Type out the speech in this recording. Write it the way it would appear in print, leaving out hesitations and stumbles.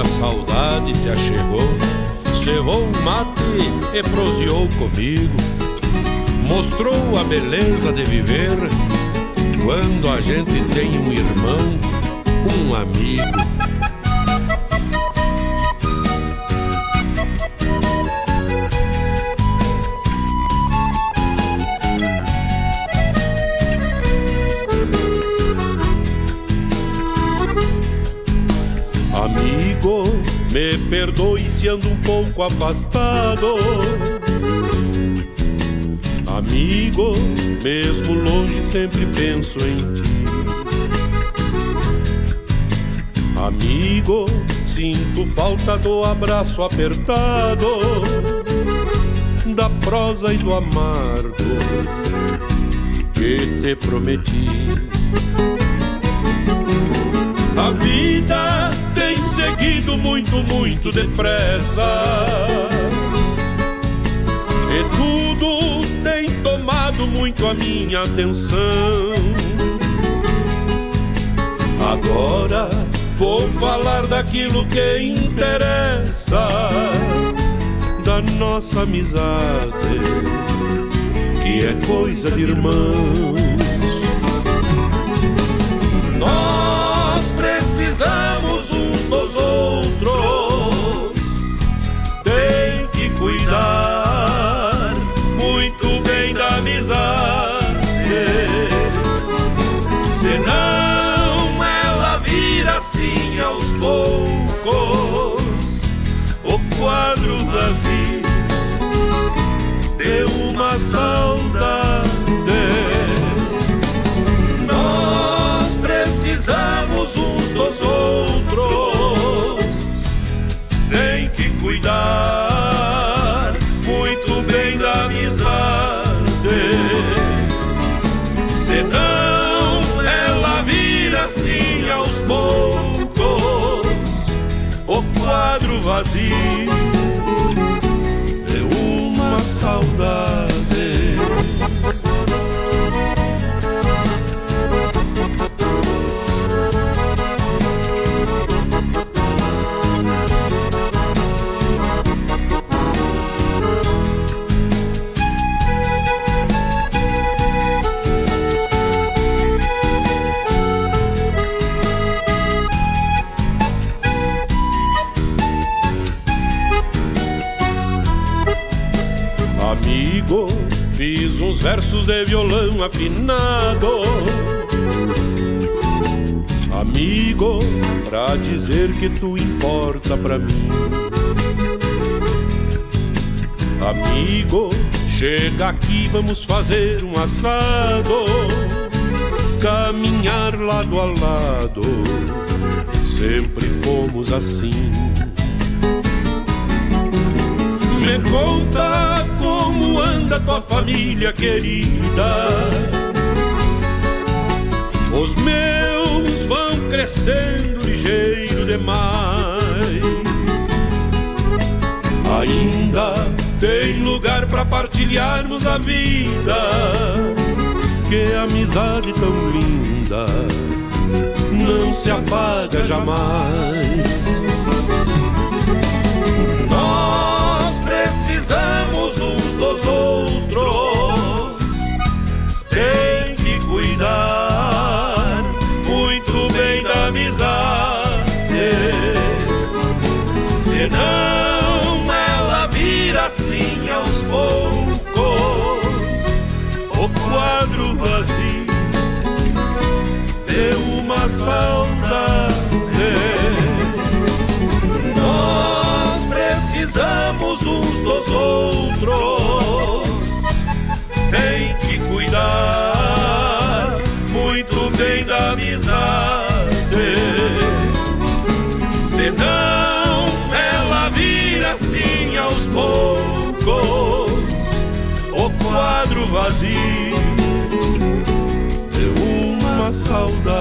a saudade se achegou, cevou um mate e prosseou comigo, mostrou a beleza de viver quando a gente tem um irmão, um amigo. Me perdoe se ando um pouco afastado, amigo, mesmo longe sempre penso em ti. Amigo, sinto falta do abraço apertado, da prosa e do amargo que te prometi. A vida tem seguido muito, muito depressa, e tudo tem tomado muito a minha atenção. Agora vou falar daquilo que interessa, da nossa amizade, que é coisa de irmão. Precisamos uns dos outros, tem que cuidar muito bem da amizade, senão ela vira assim aos poucos o quadro vazio de uma saudade. Precisamos uns dos outros, tem que cuidar muito bem da amizade, senão ela vira assim aos poucos o quadro vazio de uma saudade. Fiz uns versos de violão afinado, amigo, pra dizer que tu importa pra mim. Amigo, chega aqui, vamos fazer um assado, caminhar lado a lado, sempre fomos assim. Me conta como anda tua família querida, os meus vão crescendo ligeiro demais. Ainda tem lugar pra partilharmos a vida, que amizade tão linda não se apaga jamais. Precisamos uns dos outros, tem que cuidar muito bem da amizade, senão ela vira assim aos poucos o quadro vazio de uma saudade. Precisamos uns dos outros, tem que cuidar muito bem da amizade, senão ela vira assim aos poucos o quadro vazio de uma saudade.